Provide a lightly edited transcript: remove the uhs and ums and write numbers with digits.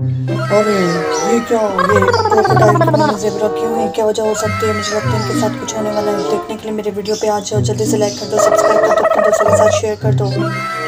अरे ये क्या, ये क्रोकोडाइल और ज़ेबरा क्यों है, क्या वजह हो सकती है? मुझे लगता है इनके साथ कुछ होने वाला है। देखने के लिए मेरे वीडियो पे आ जाओ, जल्दी से लाइक कर दो, सब्सक्राइब कर दो, अपने दोस्तों के साथ शेयर कर दो।